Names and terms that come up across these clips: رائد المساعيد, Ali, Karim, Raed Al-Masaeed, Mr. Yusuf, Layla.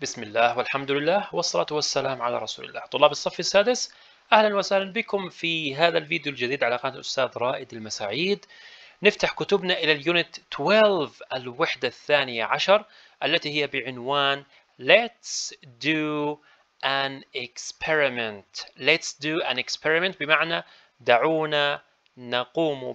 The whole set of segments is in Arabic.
بسم الله والحمد لله والصلاة والسلام على رسول الله. طلاب الصف السادس، أهلا وسهلا بكم في هذا الفيديو الجديد على قناة الأستاذ رائد المساعيد. نفتح كتبنا إلى اليونت 12 الوحدة الثانية عشر التي هي بعنوان Let's do an experiment. Let's do an experiment بمعنى دعونا نقوم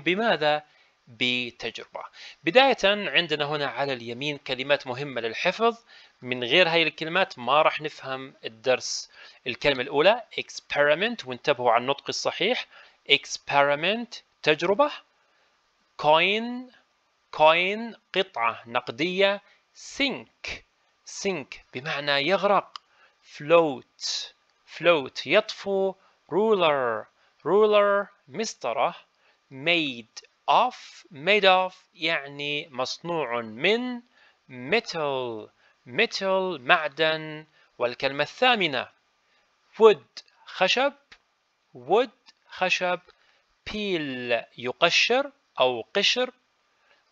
بماذا؟ بتجربة. بداية عندنا هنا على اليمين كلمات مهمة للحفظ، من غير هاي الكلمات ما راح نفهم الدرس. الكلمة الأولى experiment، وانتبهوا على النطق الصحيح، experiment تجربة، coin قطعة نقدية، sink بمعنى يغرق، float يطفو، ruler مسطرة، made of يعني مصنوع من، metal معدن. والكلمة الثامنة wood خشب، peel يقشر أو قشر.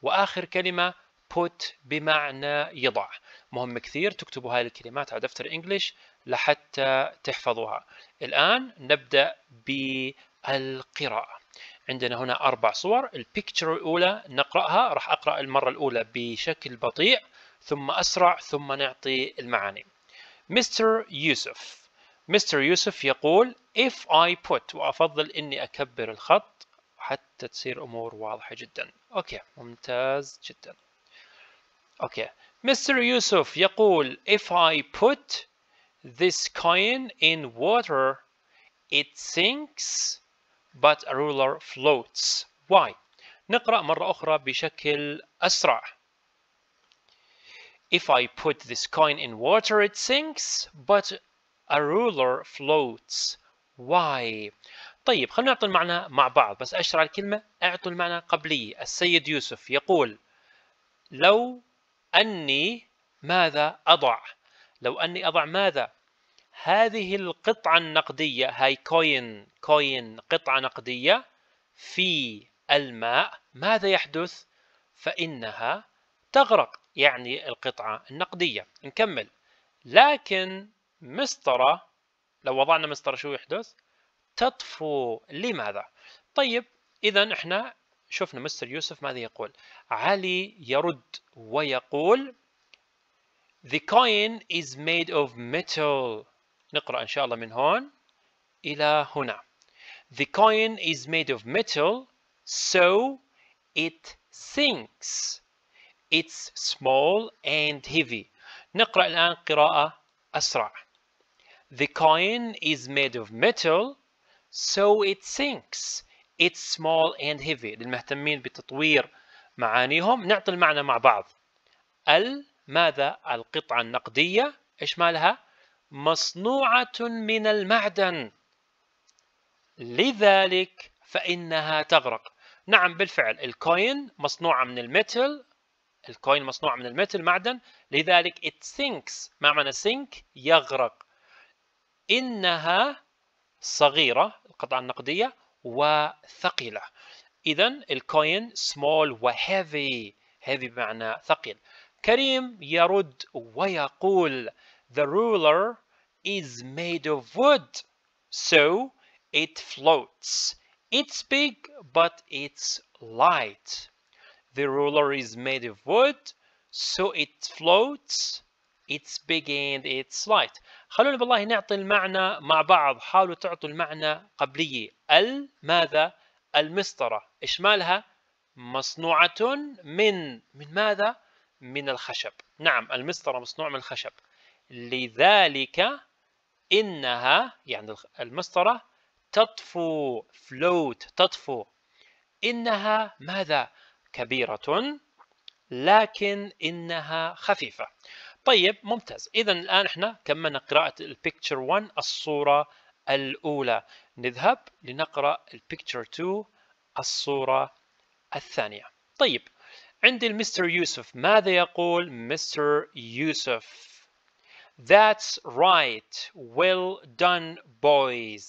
وآخر كلمة put بمعنى يضع. مهم كثير تكتبوا هاي الكلمات على دفتر إنجليش لحتى تحفظوها. الآن نبدأ بالقراءة. عندنا هنا أربع صور. البيكتشر الأولى نقرأها، راح أقرأ المرة الأولى بشكل بطيء ثم أسرع ثم نعطي المعاني. مستر يوسف يقول if I put، وأفضل إني أكبر الخط حتى تصير أمور واضحة جدا. أوكي ممتاز جدا. أوكي مستر يوسف يقول if I put this coin in water it sinks but a ruler floats. Why؟ نقرأ مرة أخرى بشكل أسرع. If I put this coin in water it sinks but a ruler floats. Why؟ طيب خلينا نعطي المعنى مع بعض، بس أشرح الكلمة أعطوا المعنى قبلي. السيد يوسف يقول لو أني ماذا أضع؟ لو أني أضع ماذا؟ هذه القطعة النقدية، هاي coin قطعة نقدية، في الماء ماذا يحدث؟ فإنها تغرق، يعني القطعة النقدية. نكمل. لكن مسطرة، لو وضعنا مسطرة شو يحدث؟ تطفو. لماذا؟ طيب إذا إحنا شفنا مستر يوسف ماذا يقول. علي يرد ويقول The coin is made of metal. نقرأ إن شاء الله من هون إلى هنا. The coin is made of metal so it sinks. It's small and heavy. نقرأ الآن قراءة أسرع. The coin is made of metal so it sinks. It's small and heavy. للمهتمين بتطوير معانيهم نعطي المعنى مع بعض. ماذا؟ القطعة النقدية إيش مالها؟ مصنوعة من المعدن، لذلك فإنها تغرق. نعم بالفعل الكوين مصنوعة من الميتل، الكوين مصنوعة من الميتل معدن، لذلك it sinks. ما معنى sink؟ يغرق. إنها صغيرة القطعة النقدية وثقيلة. إذن الكوين small وheavy، heavy بمعنى ثقيل. كريم يرد ويقول The ruler is made of wood so it floats. It's big but it's light. The ruler is made of wood so it floats. It's big and it's light. خلونا بالله نعطي المعنى مع بعض. حاولوا تعطوا المعنى قبلي. ماذا؟ المسطرة إيش مالها؟ مصنوعة من ماذا؟ من الخشب. نعم المسطرة مصنوعة من الخشب، لذلك إنها يعني المسطرة تطفو، float تطفو. إنها ماذا؟ كبيرة لكن إنها خفيفة. طيب ممتاز. إذا الآن إحنا كملنا قراءة البيكتشر 1 الصورة الأولى. نذهب لنقرأ البيكتشر 2 الصورة الثانية. طيب عندي المستر يوسف ماذا يقول؟ مستر يوسف That's right, well done boys.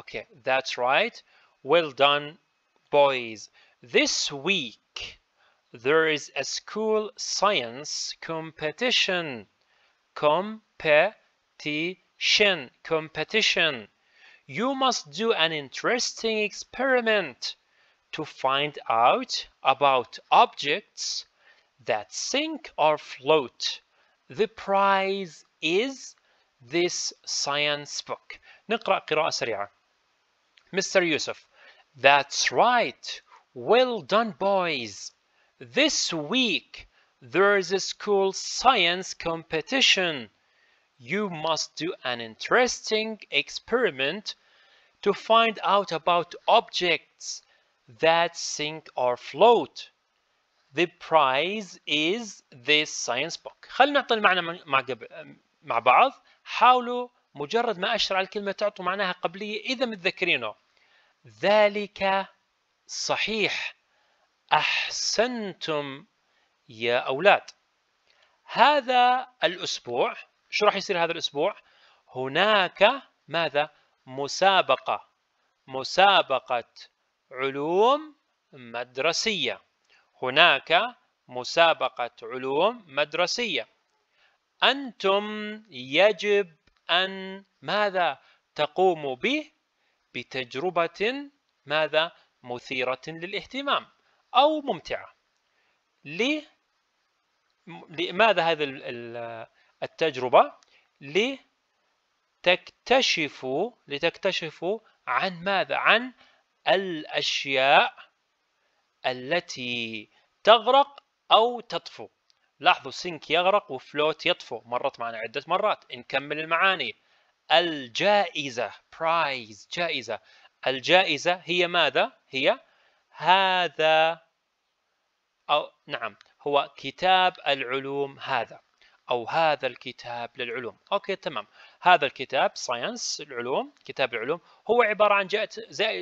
Okay, that's right, well done boys. This week there is a school science competition. competition. Competition. You must do an interesting experiment to find out about objects that sink or float. The prize is this science book. نقرأ قراءة سريعة. Mr. Yusuf. That's right. Well done, boys. This week there's a school science competition. You must do an interesting experiment to find out about objects that sink or float. The prize is this science book. خلينا نعطي المعنى مع بعض. حاولوا مجرد ما أشر على الكلمة تعطوا معناها قبلية إذا متذكرينه. ذلك صحيح. أحسنتم يا أولاد. هذا الأسبوع شو راح يصير؟ هذا الأسبوع هناك ماذا؟ مسابقة. مسابقة علوم مدرسية. هناك مسابقة علوم مدرسية. أنتم يجب أن ماذا تقوموا به؟ بتجربة ماذا؟ مثيرة للاهتمام أو ممتعة. لماذا هذا التجربة؟ لتكتشفوا عن ماذا؟ عن الأشياء التي تغرق أو تطفو. لاحظوا سينك يغرق وفلوت يطفو، مرت معنا عدة مرات. نكمل المعاني. الجائزة prize جائزة. الجائزة هي ماذا؟ هي هذا أو نعم هو كتاب العلوم هذا أو هذا الكتاب للعلوم. أوكي تمام. هذا الكتاب ساينس العلوم، كتاب العلوم هو عبارة عن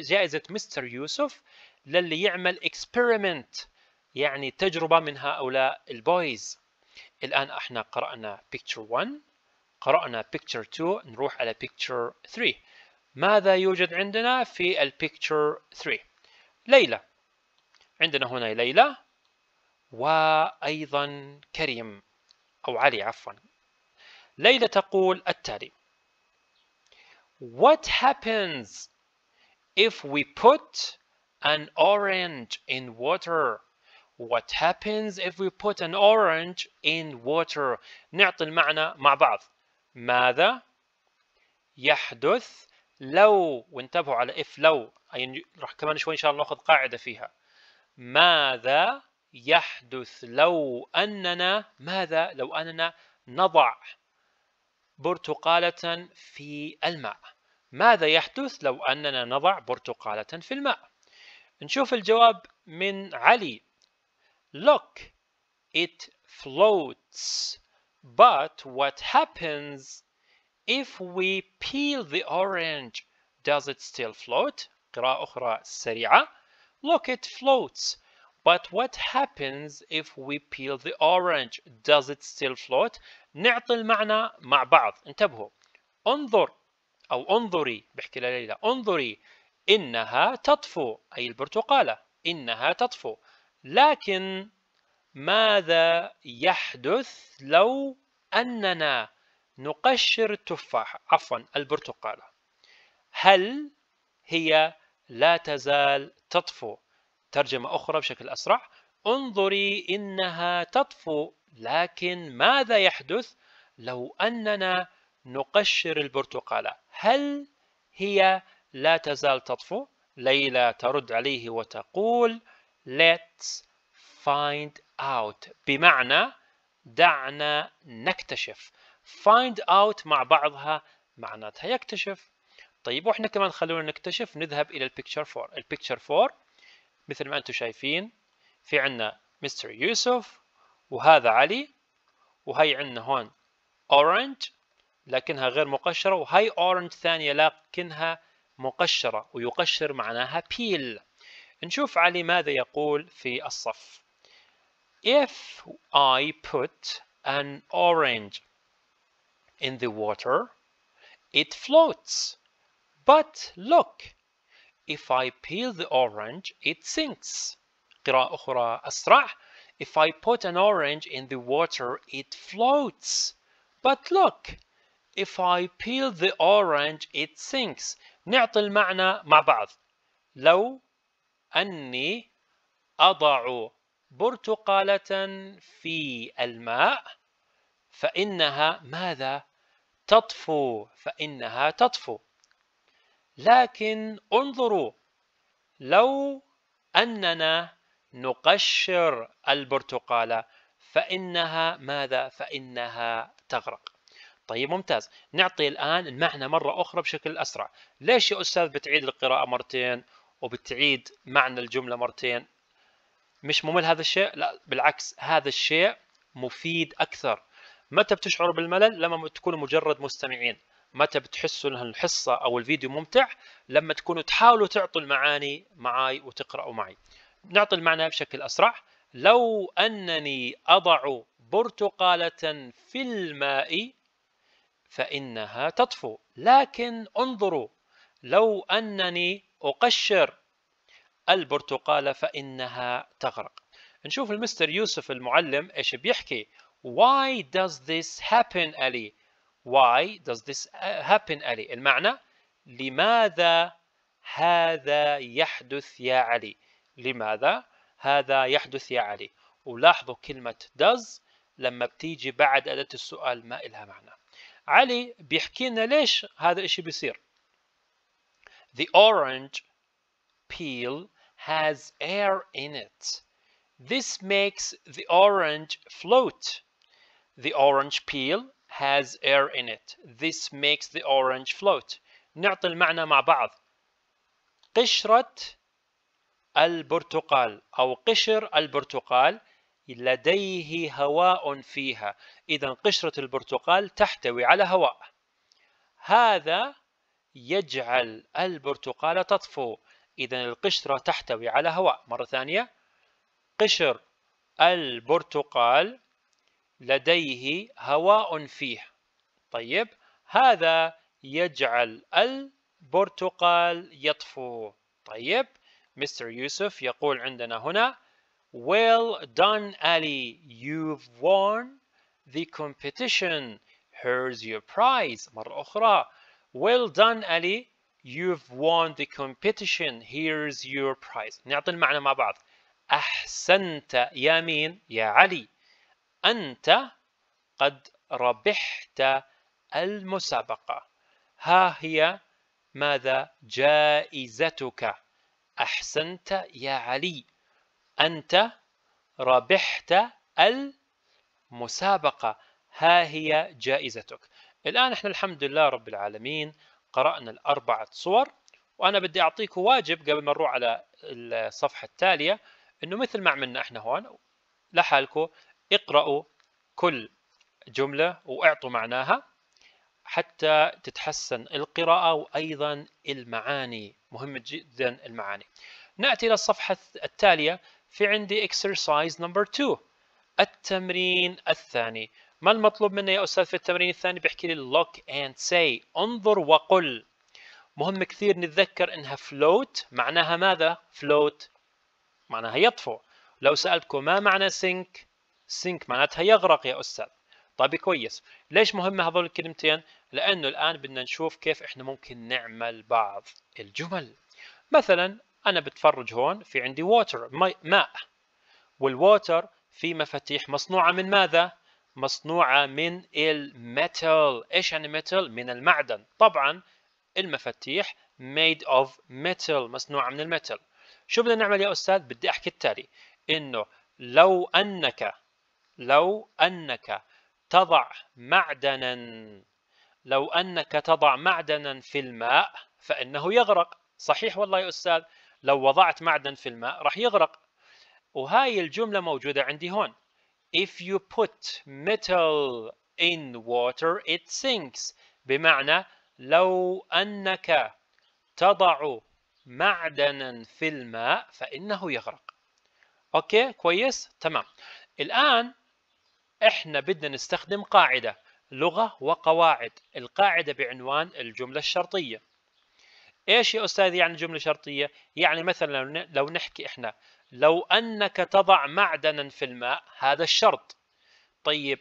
جائزة مستر يوسف للي يعمل experiment يعني تجربة من هؤلاء البويز. الآن احنا قرأنا picture 1، قرأنا picture 2، نروح على picture 3. ماذا يوجد عندنا في البيكتشر 3؟ ليلى. عندنا هنا ليلى وأيضا كريم أو علي عفوا. ليلى تقول التالي: What happens if we put an orange in water? What happens if we put an orange in water? نعطي المعنى مع بعض. ماذا يحدث لو، وانتبهوا على إف لو، راح كمان شوي إن شاء الله نأخذ قاعدة فيها. ماذا يحدث لو أننا ماذا؟ لو أننا نضع برتقالة في الماء. ماذا يحدث لو أننا نضع برتقالة في الماء؟ نشوف الجواب من علي. Look, it floats, but what happens if we peel the orange, does it still float? قراءة أخرى سريعة. Look, it floats. But what happens if we peel the orange? Does it still float? نعطي المعنى مع بعض. انتبهوا. انظر أو انظري، بحكي لليلى انظري، إنها تطفو، أي البرتقالة، إنها تطفو. لكن ماذا يحدث لو أننا نقشر التفاحة عفوا البرتقالة؟ هل هي لا تزال تطفو؟ ترجمة أخرى بشكل أسرع. انظري إنها تطفو، لكن ماذا يحدث لو أننا نقشر البرتقالة؟ هل هي لا تزال تطفو؟ ليلى ترد عليه وتقول Let's find out، بمعنى دعنا نكتشف. find out مع بعضها معناتها يكتشف. طيب واحنا كمان خلونا نكتشف. نذهب الى البيكتشر 4. البيكتشر 4 مثل ما انتم شايفين في عندنا مستر يوسف وهذا علي وهي عندنا هون اورنج لكنها غير مقشره وهي اورنج ثانيه لكنها مقشره ويقشر معناها بيل. نشوف علي ماذا يقول في الصف. If I put an orange in the water, it floats. But look, if I peel the orange, it sinks. قراءة أخرى أسرع. If I put an orange in the water, it floats. But look, if I peel the orange it sinks. نعطي المعنى مع بعض. لو أني أضع برتقالة في الماء فإنها ماذا؟ تطفو. فإنها تطفو. لكن انظروا، لو أننا نقشر البرتقالة فإنها ماذا؟ فإنها تغرق. طيب ممتاز، نعطي الآن المعنى مرة أخرى بشكل أسرع. ليش يا أستاذ بتعيد القراءة مرتين وبتعيد معنى الجملة مرتين؟ مش ممل هذا الشيء؟ لا بالعكس، هذا الشيء مفيد أكثر. متى بتشعروا بالملل؟ لما تكونوا مجرد مستمعين. متى بتحسوا أن الحصة أو الفيديو ممتع؟ لما تكونوا تحاولوا تعطوا المعاني معي وتقرأوا معي. نعطي المعنى بشكل أسرع. لو أنني أضع برتقالة في الماء فإنها تطفو. لكن انظروا، لو أنني أقشر البرتقالة فإنها تغرق. نشوف المستر يوسف المعلم إيش بيحكي. Why does this happen Ali? Why does this happen Ali? المعنى لماذا هذا يحدث يا علي. لماذا هذا يحدث يا علي. ولاحظوا كلمة does لما بتيجي بعد أداة السؤال ما إلها معنى. علي بيحكي لنا ليش هذا الإشي بيصير. The orange peel has air in it. This makes the orange float. The orange peel has air in it. This makes the orange float. نعطي المعنى مع بعض. قشرة البرتقال أو قشر البرتقال لديه هواء فيها. إذا قشرة البرتقال تحتوي على هواء. هذا يجعل البرتقالة تطفو. إذا القشرة تحتوي على هواء. مرة ثانية، قشر البرتقال لديه هواء فيه. طيب، هذا يجعل البرتقال يطفو. طيب، مستر يوسف يقول عندنا هنا Well done Ali, you've won the competition. Here's your prize. مرة أخرى. Well done Ali, you've won the competition. Here's your prize. نعطي المعنى مع بعض. أحسنت يا مين؟ يا علي. أنت قد ربحت المسابقة. ها هي ماذا؟ جائزتك. أحسنت يا علي، أنت ربحت المسابقة. ها هي جائزتك. الآن احنا الحمد لله رب العالمين قرأنا الأربعة صور، وأنا بدي أعطيكم واجب قبل ما نروح على الصفحة التالية، إنه مثل ما عملنا احنا هون لحالكم اقرأوا كل جملة واعطوا معناها حتى تتحسن القراءة وأيضا المعاني. مهم جدا المعاني. نأتي إلى الصفحة التالية. في عندي exercise number 2، التمرين الثاني. ما المطلوب مني يا أستاذ في التمرين الثاني؟ بيحكي لي look and say، انظر وقل. مهم كثير نتذكر إنها float. معناها ماذا؟ float معناها يطفو. لو سألتكم ما معنى sink؟ sink معناتها يغرق يا أستاذ. طيب كويس، ليش مهمة هذول الكلمتين؟ لأنه الآن بدنا نشوف كيف إحنا ممكن نعمل بعض الجمل. مثلا أنا بتفرج هون في عندي water ماء، والwater في مفاتيح مصنوعة من ماذا؟ مصنوعة من الميتال. إيش يعني ميتال؟ من المعدن. طبعا المفاتيح made of metal، مصنوعة من الميتال. شو بدنا نعمل يا أستاذ؟ بدي أحكي التالي، إنه لو أنك تضع معدنا، في الماء فإنه يغرق. صحيح والله يا أستاذ، لو وضعت معدن في الماء راح يغرق. وهاي الجملة موجودة عندي هون. If you put metal in water it sinks. بمعنى لو أنك تضع معدنا في الماء فإنه يغرق. أوكي كويس تمام. الآن إحنا بدنا نستخدم قاعدة، لغة وقواعد. القاعدة بعنوان الجملة الشرطية. إيش يا أستاذ يعني جملة شرطية؟ يعني مثلا لو نحكي إحنا لو أنك تضع معدنا في الماء، هذا الشرط. طيب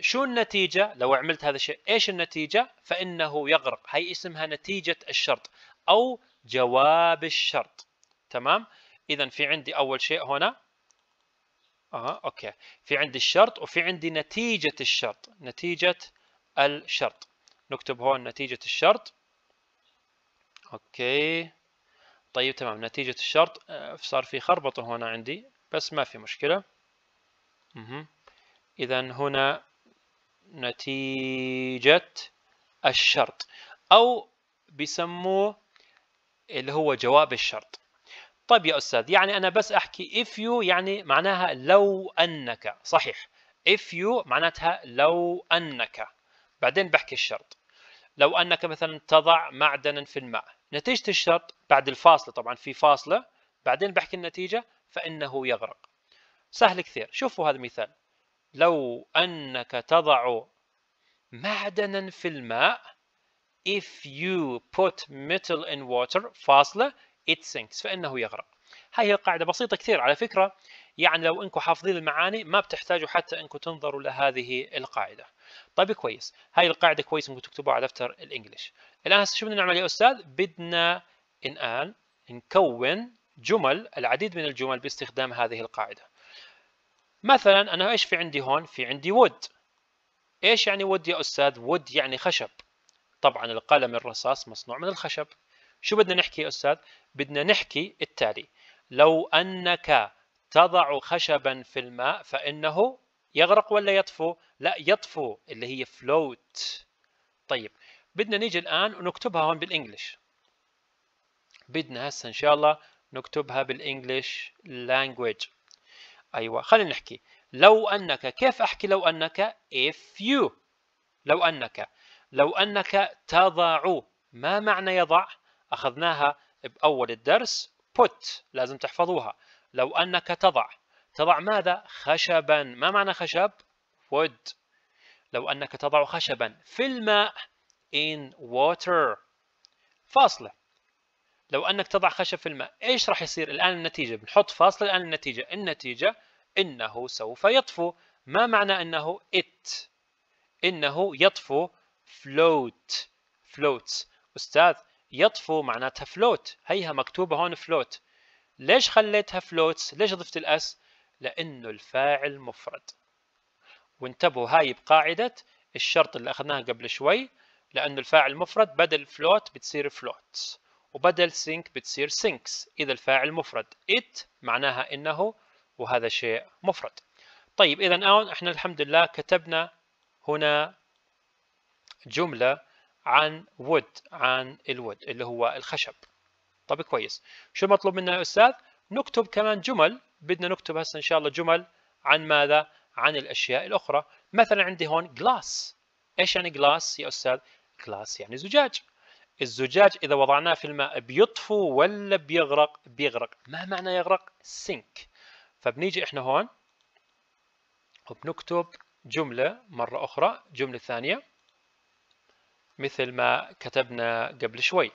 شو النتيجة لو عملت هذا الشيء؟ إيش النتيجة؟ فإنه يغرق. هي اسمها نتيجة الشرط أو جواب الشرط. تمام؟ إذا في عندي أول شيء هنا أوكي، في عندي الشرط وفي عندي نتيجة الشرط. نتيجة الشرط نكتب هون نتيجة الشرط. أوكي طيب تمام، نتيجة الشرط صار في خربطة هنا عندي بس ما في مشكلة. إذا هنا نتيجة الشرط أو بيسموه اللي هو جواب الشرط. طيب يا أستاذ، يعني أنا بس أحكي if you يعني معناها لو أنك، صحيح if you معناتها لو أنك، بعدين بحكي الشرط. لو أنك مثلا تضع معدنا في الماء، نتيجة الشرط بعد الفاصلة، طبعا في فاصلة بعدين بحكي النتيجة، فإنه يغرق. سهل كثير. شوفوا هذا مثال، لو أنك تضع معدنا في الماء if you put metal in water فاصلة it sinks فإنه يغرق. هاي القاعدة بسيطة كثير على فكرة، يعني لو أنكم حافظين المعاني ما بتحتاجوا حتى أنكم تنظروا لهذه القاعدة. طيب كويس، هاي القاعدة كويس أنكم تكتبوها على دفتر الإنجليش. الآن شو بدنا نعمل يا أستاذ؟ بدنا الآن نكون جمل، العديد من الجمل باستخدام هذه القاعدة. مثلا أنا إيش في عندي هون؟ في عندي wood. إيش يعني wood يا أستاذ؟ wood يعني خشب. طبعا القلم الرصاص مصنوع من الخشب. شو بدنا نحكي يا أستاذ؟ بدنا نحكي التالي، لو أنك تضع خشبا في الماء فإنه يغرق ولا يطفو؟ لا يطفو، اللي هي float. طيب بدنا نيجي الآن ونكتبها هون بالإنجليش. بدنا هسه إن شاء الله نكتبها بالإنجليش language. أيوة خلينا نحكي لو أنك. كيف أحكي لو أنك؟ if you. لو أنك، لو أنك تضع، ما معنى يضع؟ أخذناها بأول الدرس put، لازم تحفظوها. لو أنك تضع، تضع ماذا؟ خشبا. ما معنى خشب؟ wood. لو أنك تضع خشبا في الماء in water فاصلة. لو أنك تضع خشب في الماء، إيش راح يصير الآن؟ النتيجة بنحط فاصلة الآن. النتيجة، النتيجة إنه سوف يطفو. ما معنى إنه؟ it، إنه يطفو float. floats أستاذ، يطفو معناتها float، هيها مكتوبة هون float. ليش خليتها floats؟ ليش ضفت الأس؟ لأنه الفاعل مفرد. وانتبهوا هاي بقاعدة الشرط اللي أخذناها قبل شوي، لأنه الفاعل مفرد بدل float بتصير floats، وبدل sink بتصير sinks. إذا الفاعل مفرد، it معناها إنه، وهذا شيء مفرد. طيب إذا الآن إحنا الحمد لله كتبنا هنا جملة عن wood، عن الwood اللي هو الخشب. طيب كويس، شو المطلوب منا يا أستاذ؟ نكتب كمان جمل. بدنا نكتب هسه إن شاء الله جمل عن ماذا؟ عن الأشياء الأخرى. مثلا عندي هون glass. إيش يعني glass يا أستاذ؟ glass يعني زجاج. الزجاج إذا وضعناه في الماء بيطفو ولا بيغرق؟ بيغرق. ما معنى يغرق؟ sink. فبنيجي إحنا هون وبنكتب جملة مرة أخرى، جملة ثانية مثل ما كتبنا قبل شوي.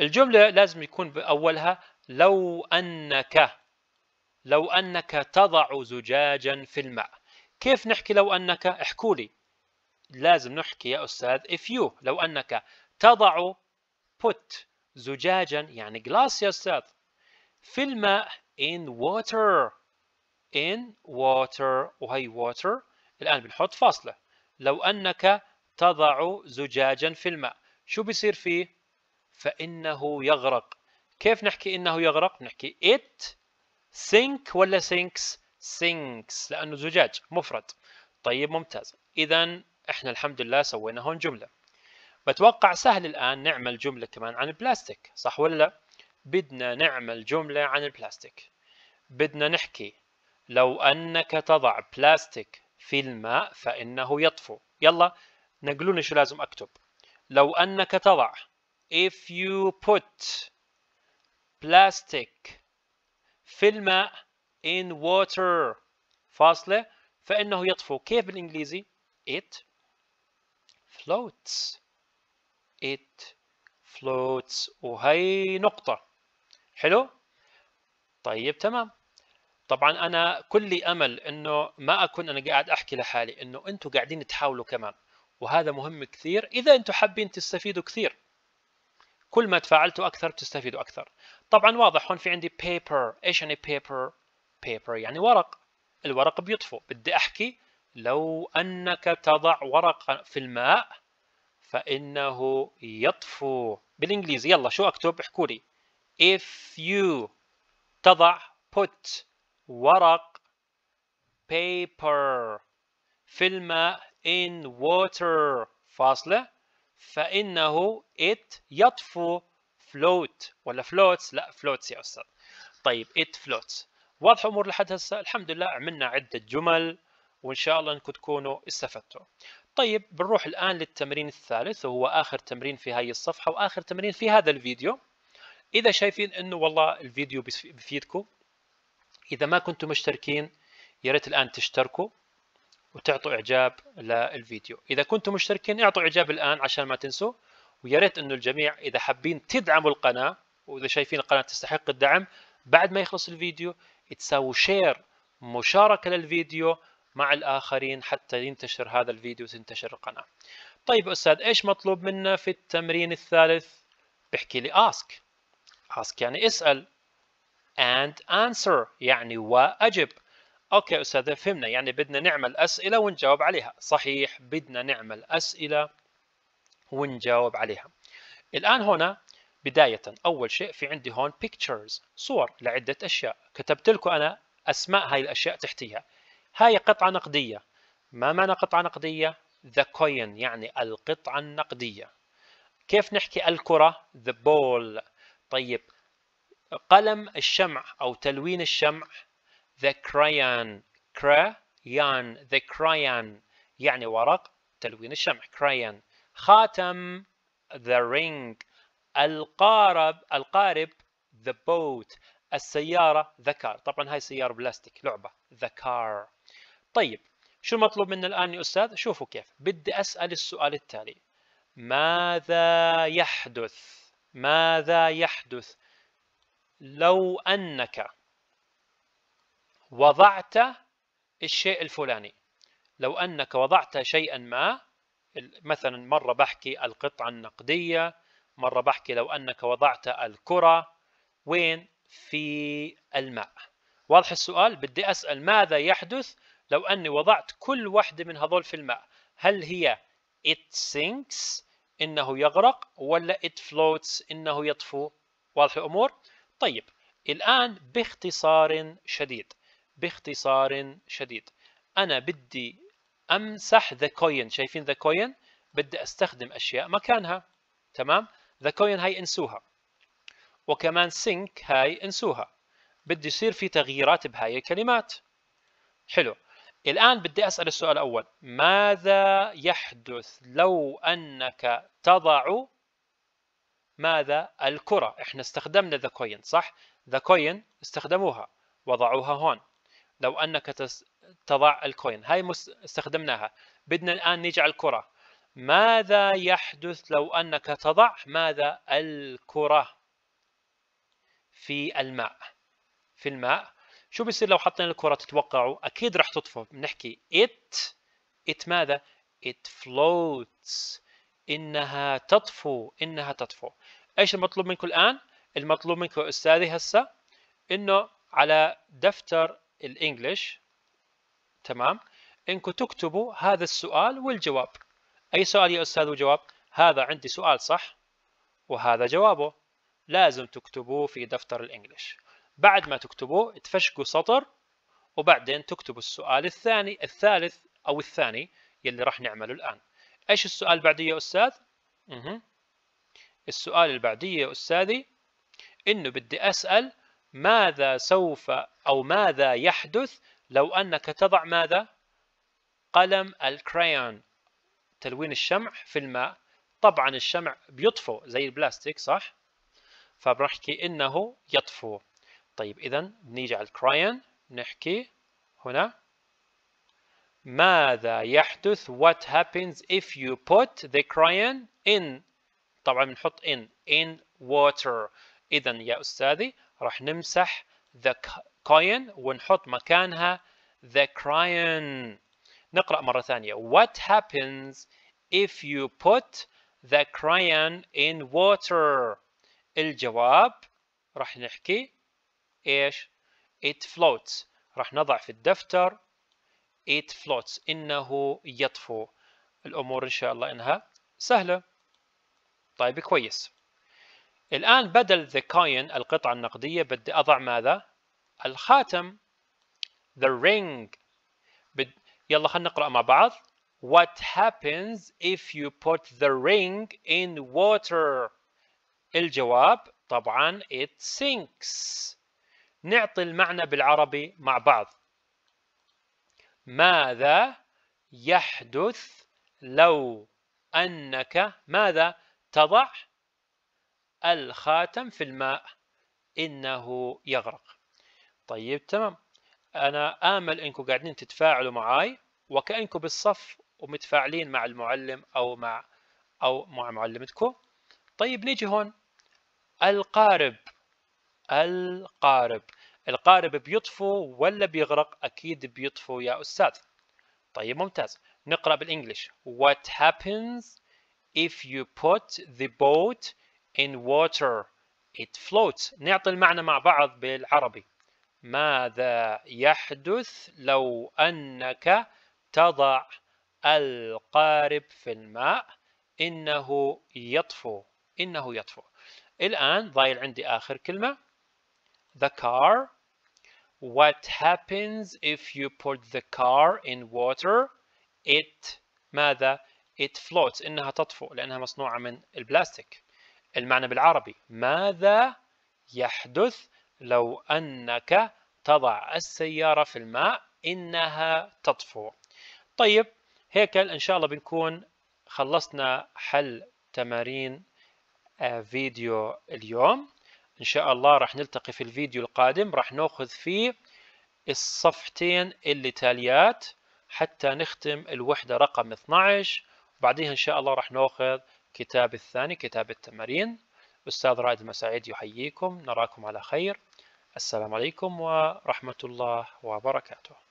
الجملة لازم يكون بأولها لو أنك، لو أنك تضع زجاجا في الماء. كيف نحكي لو أنك؟ احكوا لي. لازم نحكي يا أستاذ if you. لو أنك تضع put زجاجا يعني glass يا أستاذ في الماء in water. in water، وهي water الآن بنحط فاصلة. لو أنك تضع زجاجا في الماء شو بيصير فيه؟ فإنه يغرق. كيف نحكي إنه يغرق؟ نحكي it sink ولا sinks؟ sinks، لأنه زجاج مفرد. طيب ممتاز، إذا إحنا الحمد لله سوينا هون جملة. بتوقع سهل الآن نعمل جملة كمان عن البلاستيك، صح ولا لا؟ بدنا نعمل جملة عن البلاستيك. بدنا نحكي لو أنك تضع بلاستيك في الماء فإنه يطفو. يلا نقلوني شو لازم أكتب. لو أنك تضع if you put plastic في الماء in water فاصلة فإنه يطفو. كيف بالإنجليزي؟ it floats. it floats، وهي نقطة. حلو؟ طيب تمام. طبعا انا كل امل انه ما اكون انا قاعد احكي لحالي، انه انتم قاعدين تحاولوا كمان، وهذا مهم كثير. اذا انتم حابين تستفيدوا كثير، كل ما تفاعلتوا اكثر بتستفيدوا اكثر. طبعا واضح هون في عندي paper. ايش يعني paper؟ paper يعني ورق. الورق بيطفو. بدي احكي لو انك تضع ورقا في الماء فانه يطفو. بالانجليزي يلا شو اكتب؟ احكوا لي. if you تضع put ورق paper في الماء in water فاصلة فإنه it يطفو. float ولا floats؟ لا floats يا أستاذ. طيب it floats. واضح أمور لحد هسه؟ الحمد لله عملنا عدة جمل وإن شاء الله أنكم تكونوا استفدتوا. طيب بنروح الآن للتمرين الثالث وهو آخر تمرين في هاي الصفحة وآخر تمرين في هذا الفيديو. إذا شايفين أنه والله الفيديو بيفيدكم، إذا ما كنتم مشتركين يا ريت الآن تشتركوا وتعطوا إعجاب للفيديو. إذا كنتم مشتركين اعطوا إعجاب الآن عشان ما تنسوا، ويا ريت إنه الجميع إذا حابين تدعموا القناة وإذا شايفين القناة تستحق الدعم، بعد ما يخلص الفيديو تساووا شير، مشاركة للفيديو مع الآخرين حتى ينتشر هذا الفيديو وتنتشر القناة. طيب أستاذ إيش مطلوب منا في التمرين الثالث؟ بحكي لي ask. ask يعني اسأل. and answer يعني وأجب. اوكي استاذ فهمنا، يعني بدنا نعمل اسئله ونجاوب عليها. صحيح، بدنا نعمل اسئله ونجاوب عليها. الان هنا بدايه اول شيء في عندي هون pictures، صور لعده اشياء. كتبت لكم انا اسماء هاي الاشياء تحتيها. هاي قطعه نقديه. ما معنى قطعه نقديه؟ the coin يعني القطعه النقديه. كيف نحكي الكره؟ the ball. طيب قلم الشمع او تلوين الشمع the crayon. crayon the crayon يعني ورق تلوين الشمع crayon. خاتم the ring. القارب the boat. السيارة the car. طبعا هاي سيارة بلاستيك لعبة the car. طيب شو المطلوب منا الآن يا أستاذ؟ شوفوا كيف بدي أسأل السؤال التالي. ماذا يحدث؟ ماذا يحدث لو أنك وضعت الشيء الفلاني؟ لو أنك وضعت شيئا ما، مثلا مرة بحكي القطعة النقدية، مرة بحكي لو أنك وضعت الكرة وين؟ في الماء. واضح السؤال؟ بدي أسأل ماذا يحدث لو أني وضعت كل واحدة من هذول في الماء. هل هي it sinks إنه يغرق، ولا it floats إنه يطفو؟ واضح الأمور؟ طيب الآن باختصار شديد، باختصار شديد أنا بدي أمسح the coin. شايفين the coin؟ بدي أستخدم أشياء مكانها. تمام؟ the coin هاي انسوها، وكمان sink هاي انسوها. بدي يصير في تغييرات بهاي الكلمات. حلو. الآن بدي أسأل السؤال الأول، ماذا يحدث لو أنك تضع ماذا؟ الكرة. إحنا استخدمنا the coin صح؟ the coin استخدموها، وضعوها هون. لو أنك تضع الكوين هاي استخدمناها. بدنا الآن نيجي على الكرة. ماذا يحدث لو أنك تضع ماذا؟ الكرة في الماء. في الماء شو بيصير لو حطينا الكرة؟ تتوقعوا أكيد رح تطفو. بنحكي it ماذا؟ it floats إنها تطفو. إنها تطفو. إيش المطلوب منكم الآن؟ المطلوب منكم أستاذي هسه إنه على دفتر الإنجليش، تمام، إنكم تكتبوا هذا السؤال والجواب. أي سؤال يا أستاذ وجواب؟ هذا عندي سؤال صح وهذا جوابه. لازم تكتبوه في دفتر الإنجليش. بعد ما تكتبوه تفشقوا سطر وبعدين تكتبوا السؤال الثاني الثالث أو الثاني يلي راح نعمله الآن. إيش السؤال بعديه يا أستاذ؟ السؤال البعديه يا أستاذي إنه بدي أسأل ماذا سوف أو ماذا يحدث لو أنك تضع ماذا؟ قلم الكريون تلوين الشمع في الماء. طبعا الشمع بيطفو زي البلاستيك صح؟ فبنحكي إنه يطفو. طيب إذا بنيجي على الكريون، نحكي هنا ماذا يحدث؟ What happens if you put the crayon in؟ طبعا بنحط in water. إذا يا أستاذي راح نمسح the coin ونحط مكانها the crayon. نقرأ مرة ثانية. What happens if you put the crayon in water؟ الجواب راح نحكي إيش؟ It floats. راح نضع في الدفتر It floats. إنه يطفو. الأمور إن شاء الله إنها سهلة. طيب كويس. الآن بدل the coin القطعة النقدية بدي أضع ماذا؟ الخاتم the ring. يلا خلينا نقرأ مع بعض. What happens if you put the ring in water؟ الجواب طبعا it sinks. نعطي المعنى بالعربي مع بعض. ماذا يحدث لو أنك ماذا تضع الخاتم في الماء؟ إنه يغرق. طيب تمام. أنا آمل إنكم قاعدين تتفاعلوا معاي وكأنكم بالصف ومتفاعلين مع المعلم أو مع معلمتكم. طيب نيجي هون القارب. القارب بيطفو ولا بيغرق؟ أكيد بيطفو يا أستاذ. طيب ممتاز. نقرأ بالإنجليش. What happens if you put the boat in water? It floats. نعطي المعنى مع بعض بالعربي. ماذا يحدث لو أنك تضع القارب في الماء؟ إنه يطفو. الآن ضايل عندي آخر كلمة the car. What happens if you put the car in water? It ماذا؟ It floats. إنها تطفو لأنها مصنوعة من البلاستيك. المعنى بالعربي ماذا يحدث لو أنك تضع السيارة في الماء؟ إنها تطفو. طيب هيك إن شاء الله بنكون خلصنا حل تمارين فيديو اليوم. إن شاء الله راح نلتقي في الفيديو القادم، راح نأخذ فيه الصفحتين اللي تاليات حتى نختم الوحدة رقم 12، وبعديها إن شاء الله راح نأخذ كتاب الثاني كتاب التمارين. أستاذ رائد المساعيد يحييكم، نراكم على خير، السلام عليكم ورحمة الله وبركاته.